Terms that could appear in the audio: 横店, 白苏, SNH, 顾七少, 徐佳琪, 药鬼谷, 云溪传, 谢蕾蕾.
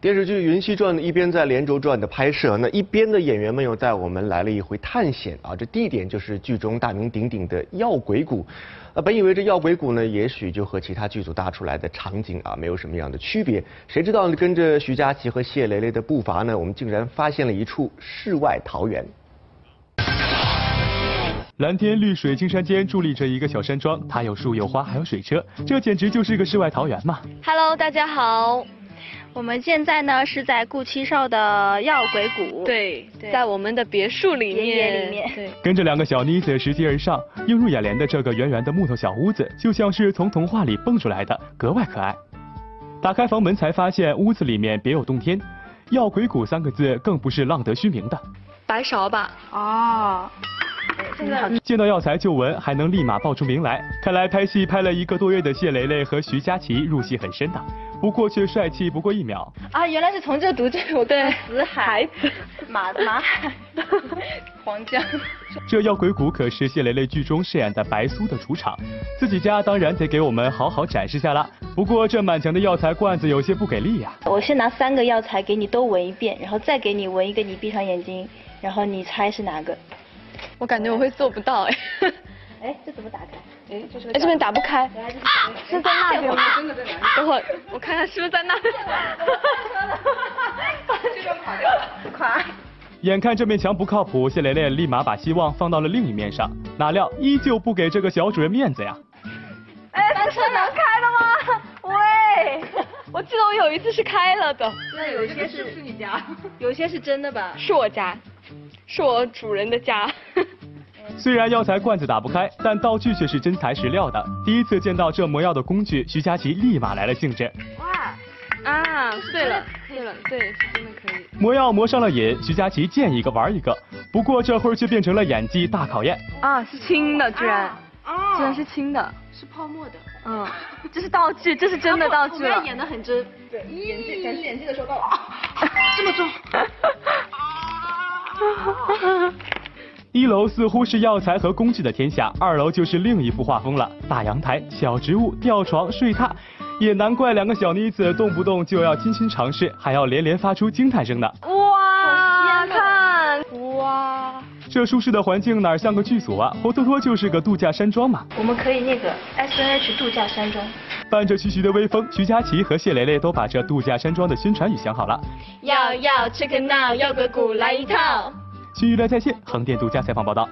电视剧《云溪传》呢，一边在连州转的拍摄，那一边的演员们又带我们来了一回探险啊！这地点就是剧中大名鼎鼎的药鬼谷。本以为这药鬼谷呢，也许就和其他剧组搭出来的场景啊，没有什么样的区别。谁知道呢？跟着徐佳琪和谢蕾蕾的步伐呢，我们竟然发现了一处世外桃源。蓝天绿水，金山间伫立着一个小山庄，它有树有花，还有水车，这简直就是个世外桃源嘛 ！Hello， 大家好。 我们现在呢是在顾七少的药鬼谷，对，在我们的别墅里面，对，跟着两个小妮子拾级而上，映入眼帘的这个圆圆的木头小屋子，就像是从童话里蹦出来的，格外可爱。打开房门才发现屋子里面别有洞天，药鬼谷三个字更不是浪得虚名的。白芍吧，哦。 见到药材就闻，还能立马报出名来。看来拍戏拍了一个多月的谢蕾蕾和徐佳琪入戏很深的，不过却帅气不过一秒。啊，原来是从这读这首歌，死海、马海、黄江。这药鬼谷可是谢蕾蕾剧中饰演的白苏的主场，自己家当然得给我们好好展示下啦。不过这满墙的药材罐子有些不给力呀。我先拿三个药材给你都闻一遍，然后再给你闻一个，你闭上眼睛，然后你猜是哪个。 我感觉我会做不到哎，哎，这怎么打开？哎，这是哎这边打不开，是在那边吗？等会我看看是不是在那。这边垮掉了，垮。眼看这面墙不靠谱，谢蕾蕾立马把希望放到了另一面上，哪料依旧不给这个小主人面子呀。哎，单车能开了吗？喂，我记得我有一次是开了的。那有一些是你家，有些是真的吧？是我家。 是我主人的家。虽然药材罐子打不开，但道具却是真材实料的。第一次见到这磨药的工具，徐佳琪立马来了兴致。哇啊，对了，对，是真的可以。磨药磨上了瘾，徐佳琪见一个玩一个。不过这会儿却变成了演技大考验。啊，是轻的，居然，居然是轻的，是泡沫的。嗯，这是道具，这是真的道具。我演得很真，对，演技展示演技的时候到了，这么重。 一楼似乎是药材和工具的天下，二楼就是另一幅画风了。大阳台、小植物、吊床、睡榻，也难怪两个小妮子动不动就要亲亲尝试，还要连连发出惊叹声呢。哇，看，哇，这舒适的环境哪像个剧组啊，活脱脱就是个度假山庄嘛。我们可以那个 SNH 度假山庄。 伴着徐徐的微风，徐佳琪和谢蕾蕾都把这度假山庄的宣传语想好了。要吃个闹，药鬼谷来一套。新娱乐在线横店度假采访报道。